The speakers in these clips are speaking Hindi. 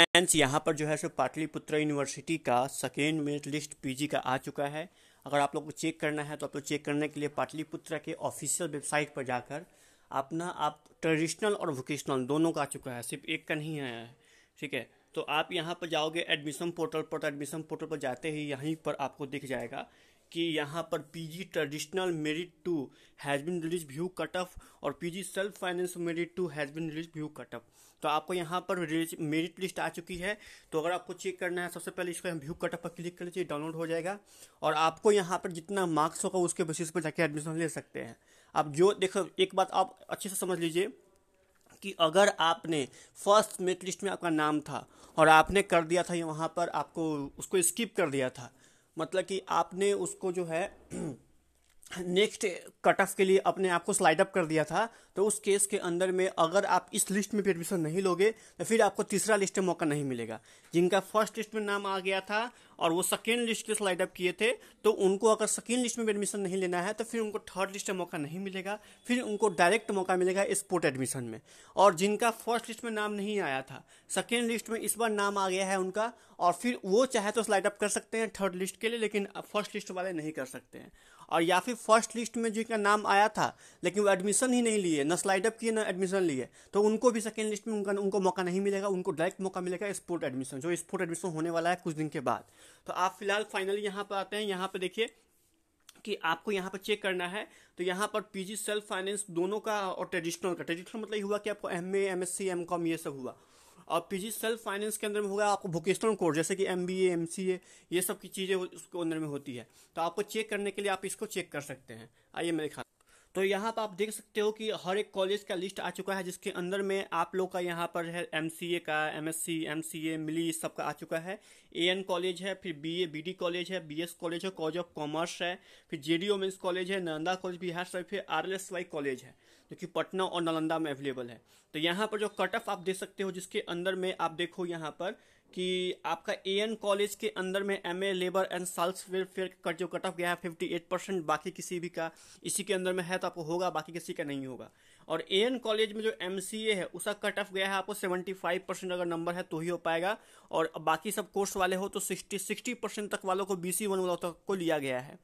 फ्रेंड्स यहाँ पर जो है सो पाटलिपुत्र यूनिवर्सिटी का सेकेंड मेरिट लिस्ट पीजी का आ चुका है। अगर आप लोग को चेक करना है तो आप लोग चेक करने के लिए पाटलिपुत्र के ऑफिशियल वेबसाइट पर जाकर अपना आप ट्रेडिशनल और वोकेशनल दोनों का आ चुका है, सिर्फ एक का नहीं आया है। ठीक है, तो आप यहाँ पर जाओगे एडमिशन पोर्टल पर, तो एडमिशन पोर्टल पर जाते ही यहीं पर आपको दिख जाएगा कि यहाँ पर PG traditional merit two has been release view cut off और PG self finance merit two has been release view cut off. तो आपको यहाँ पर मेरिट लिस्ट आ चुकी है। तो अगर आपको चेक करना है सबसे पहले इसको व्यू कट ऑफ पर क्लिक कर लीजिए, डाउनलोड हो जाएगा और आपको यहाँ पर जितना मार्क्स होगा उसके बेसिस पर जाके एडमिशन ले सकते हैं आप। जो देखो एक बात आप अच्छे से समझ लीजिए कि अगर आपने फर्स्ट मेरिट लिस्ट में आपका नाम था और आपने कर दिया था ये वहाँ पर आपको उसको स्किप कर दिया था, मतलब कि आपने उसको जो है नेक्स्ट कट ऑफ के लिए अपने आप को स्लाइड अप कर दिया था, तो उस केस के अंदर में अगर आप इस लिस्ट में एडमिशन नहीं लोगे तो फिर आपको तीसरा लिस्ट में मौका नहीं मिलेगा। जिनका फर्स्ट लिस्ट में नाम आ गया था और वो सेकेंड लिस्ट के स्लाइड अप किए थे, तो उनको अगर सेकेंड लिस्ट में एडमिशन नहीं लेना है तो फिर उनको थर्ड लिस्ट में मौका नहीं मिलेगा, फिर उनको डायरेक्ट मौका मिलेगा स्पोर्ट एडमिशन में। और जिनका फर्स्ट लिस्ट में नाम नहीं आया था, सेकेंड लिस्ट में इस बार नाम आ गया है उनका, और फिर वो चाहे तो स्लाइड अप कर सकते हैं थर्ड लिस्ट के लिए, लेकिन फर्स्ट लिस्ट वाले नहीं कर सकते हैं। और या फिर फर्स्ट लिस्ट में जिनका नाम आया था लेकिन वो एडमिशन ही नहीं लिए, ना स्लाइड अप किए ना एडमिशन लिए, तो उनको भी सेकेंड लिस्ट में उनको मौका नहीं मिलेगा, उनको डायरेक्ट मौका मिलेगा स्पोर्ट एडमिशन, जो स्पोर्ट एडमिशन होने वाला है कुछ दिन के बाद। तो आप फिलहाल फाइनली यहाँ पर आते हैं। यहाँ पर देखिए कि आपको यहाँ पर चेक करना है, तो यहाँ पर पीजी सेल्फ फाइनेंस दोनों का और ट्रेडिशनल का, ट्रेडिशनल मतलब ये हुआ कि आपको एमए एमएससी एमकॉम ये सब हुआ, और पीजी सेल्फ फाइनेंस के अंदर में होगा आपको वोकेशनल कोर्स जैसे कि एमबीए एमसीए ये सब की चीज़ें उसके अंदर में होती है। तो आपको चेक करने के लिए आप इसको चेक कर सकते हैं। आइए मैं दिखा, तो यहाँ पर आप देख सकते हो कि हर एक कॉलेज का लिस्ट आ चुका है, जिसके अंदर में आप लोग का यहाँ पर है एमसीए का, एमएससी एमसीए मिली सब का आ चुका है। AN कॉलेज है, फिर BD कॉलेज है, BS कॉलेज है, कॉलेज ऑफ कॉमर्स है, फिर JD वोमेंस कॉलेज है, नालंदा कॉलेज बिहार से, फिर RLSY कॉलेज है जो कि पटना और नालंदा में अवेलेबल है। तो यहाँ पर जो कट ऑफ आप देख सकते हो, जिसके अंदर में आप देखो यहाँ पर कि आपका AN कॉलेज के अंदर में MA labour and social welfare का जो कट ऑफ गया है 58%, बाकी किसी भी का इसी के अंदर में है तो आपको होगा, बाकी किसी का नहीं होगा। और AN कॉलेज में जो MCA है उसका कट ऑफ गया है आपको 75% अगर नंबर है तो ही हो पाएगा, और बाकी सब कोर्स वाले हो तो 60% तक वालों को BC1 वालों तक को लिया गया है।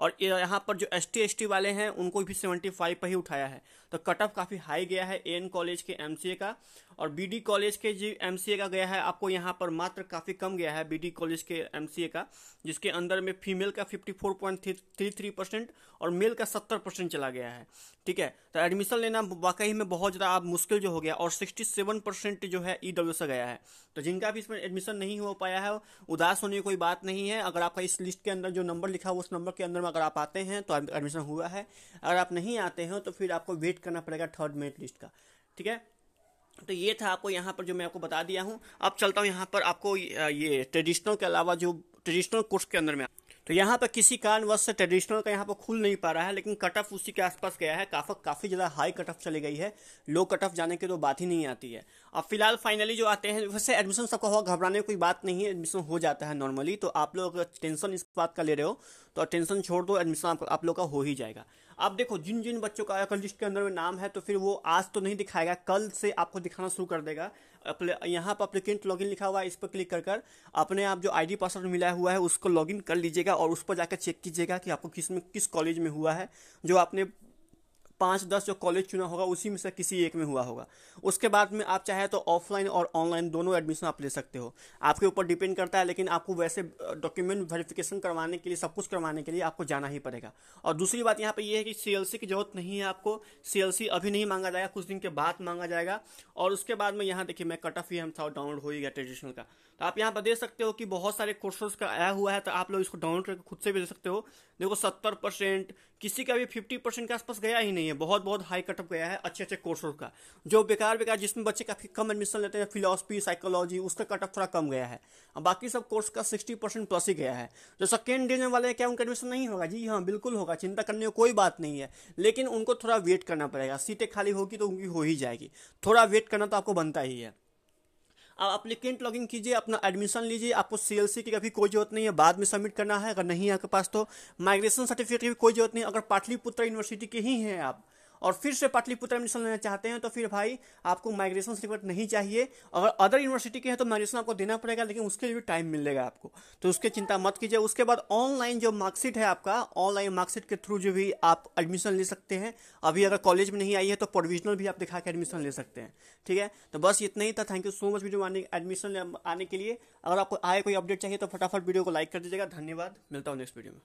और यहाँ पर जो ST वाले हैं उनको भी 75 पर ही उठाया है, तो कट ऑफ काफ़ी हाई गया है AN कॉलेज के MCA का। और BD कॉलेज के जी MCA का गया है आपको यहाँ पर मात्र काफ़ी कम गया है BD कॉलेज के MCA का, जिसके अंदर में फीमेल का 54.33% और मेल का 70% चला गया है। ठीक है, तो एडमिशन लेना वाकई में बहुत ज़्यादा आप मुश्किल जो हो गया। और 67% जो है EW से गया है। तो जिनका भी इसमें एडमिशन नहीं हो पाया है उदास होने की कोई बात नहीं है। अगर आपका इस लिस्ट के अंदर जो नंबर लिखा हुआ उस नंबर के अंदर अगर आप आते हैं तो एडमिशन हुआ है, अगर आप नहीं आते हैं तो फिर आपको वेट करना पड़ेगा थर्ड मेरिट लिस्ट का। ठीक है, तो ये था आपको यहाँ पर जो मैं आपको बता दिया हूँ। अब चलता हूँ यहाँ पर आपको ये ट्रेडिशनल के अलावा जो ट्रेडिशनल कोर्स के अंदर में, तो यहाँ पर किसी कारणवश से ट्रेडिशनल का यहाँ पर खुल नहीं पा रहा है, लेकिन कट ऑफ उसी के आसपास गया है। काफ़ी ज़्यादा हाई कट ऑफ चली गई है, लो कट ऑफ जाने की तो बात ही नहीं आती है। अब फिलहाल फाइनली जो आते हैं, वैसे एडमिशन सबका हुआ, घबराने की कोई बात नहीं है, एडमिशन हो जाता है नॉर्मली। तो आप लोग टेंशन इस बात का ले रहे हो तो टेंशन छोड़ दो, एडमिशन आप लोग का हो ही जाएगा। अब देखो जिन जिन बच्चों का लिस्ट के अंदर में नाम है तो फिर वो आज तो नहीं दिखाएगा, कल से आपको दिखाना शुरू कर देगा। यहाँ पर एप्लीकेंट लॉगिन लिखा हुआ है, इस पर क्लिक कर अपने आप जो आईडी पासवर्ड मिला हुआ है उसको लॉगिन कर लीजिएगा और उस पर जाकर चेक कीजिएगा कि आपको किस कॉलेज में हुआ है। जो आपने 5-10 जो कॉलेज चुना होगा उसी में से किसी एक में हुआ होगा। उसके बाद में आप चाहे तो ऑफलाइन और ऑनलाइन दोनों एडमिशन आप ले सकते हो, आपके ऊपर डिपेंड करता है। लेकिन आपको वैसे डॉक्यूमेंट वेरिफिकेशन करवाने के लिए, सब कुछ करवाने के लिए आपको जाना ही पड़ेगा। और दूसरी बात यहाँ पे ये है कि CLC की जरूरत नहीं है, आपको CLC अभी नहीं मांगा जाएगा, कुछ दिन के बाद मांगा जाएगा। और उसके बाद में यहाँ देखिए मैं कट ऑफ ही हम था डाउनलोड हो ही गया ट्रेडिशनल का। तो आप यहाँ पर देख सकते हो कि बहुत सारे कोर्सेज का आया हुआ है, तो आप लोग इसको डाउनलोड करके खुद से भी देख सकते हो। देखो 70%, किसी का भी 50% के आसपास गया ही नहीं है, बहुत हाई कट ऑफ गया है अच्छे अच्छे कोर्सेज का। जो बेकार जिसमें बच्चे काफ़ी कम एडमिशन लेते हैं, फिलॉसफी साइकोलॉजी, उसका कट ऑफ थोड़ा कम गया है। बाकी सब कोर्स का 60% प्लस ही गया है। जो सेकेंड डिवीजन वाले हैं क्या उनका एडमिशन नहीं होगा? जी हाँ, बिल्कुल होगा, चिंता करने की कोई बात नहीं है, लेकिन उनको थोड़ा वेट करना पड़ेगा। सीटें खाली होगी तो उनकी हो ही जाएगी, थोड़ा वेट करना तो आपको बनता ही है। आप एप्लीकेंट लॉगिन कीजिए, अपना एडमिशन लीजिए, आपको CLC की कभी कोई जरूरत नहीं है, बाद में सबमिट करना है अगर नहीं है आपके पास तो। माइग्रेशन सर्टिफिकेट की कोई जरूरत नहीं, अगर पाटलिपुत्र यूनिवर्सिटी के ही हैं आप और फिर से पाटलिपुत्र एडमिशन लेना चाहते हैं तो फिर भाई आपको माइग्रेशन सर्टिफिकेट नहीं चाहिए। अगर अदर यूनिवर्सिटी के हैं तो माइग्रेशन आपको देना पड़ेगा, लेकिन उसके लिए भी टाइम मिलेगा आपको, तो उसकी चिंता मत कीजिए। उसके बाद ऑनलाइन जो मार्कशीट है आपका, ऑनलाइन मार्कशीट के थ्रू जो भी आप एडमिशन ले सकते हैं। अभी अगर कॉलेज में नहीं आई है तो प्रोविजनल भी आप दिखा के एडमिशन ले सकते हैं। ठीक है, तो बस इतना ही था। Thank you so much video admission आने के लिए। अगर आपको आए कोई अपडेट चाहिए तो फटाफट वीडियो को लाइक कर दीजिएगा। धन्यवाद, मिलता हूँ नेक्स्ट वीडियो में।